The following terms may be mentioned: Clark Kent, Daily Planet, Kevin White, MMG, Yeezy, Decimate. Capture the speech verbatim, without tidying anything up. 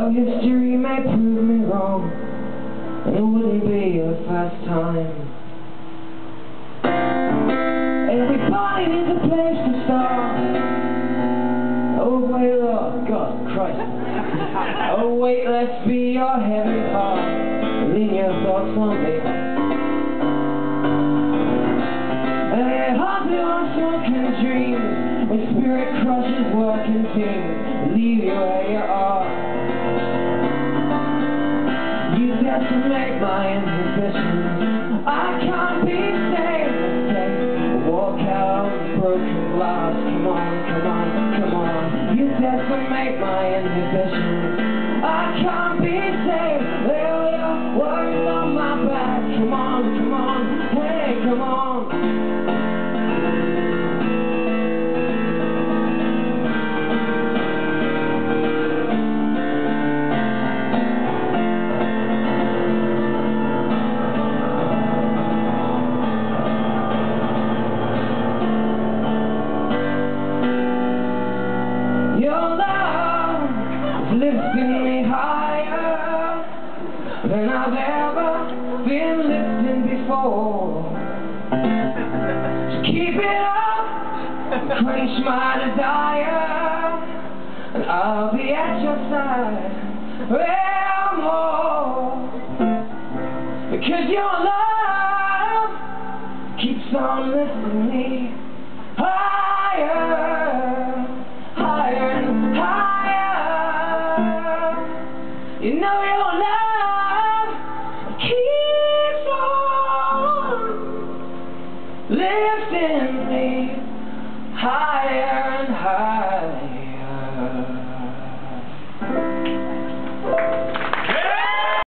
Though history may prove me wrong, it wouldn't be the first time. Every party needs a place to start. Oh wait, Lord, God, Christ. Oh wait, let's be your heavy heart, lean your thoughts on me. They hardly are sunken dreams, when spirit crushes working things, leave you where you are. To make my inhibitions, I can't be safe, safe. Walk out on broken glass. Come on, come on, come on. You decimate my inhibitions. I can't be safe. There we are, words on my back. Come on, come on, hey, come on. Lifting me higher than I've ever been lifting before. So keep it up, quench my desire, and I'll be at your side evermore. Because your love keeps on lifting me higher, higher and higher. You know your love keeps on lifting me.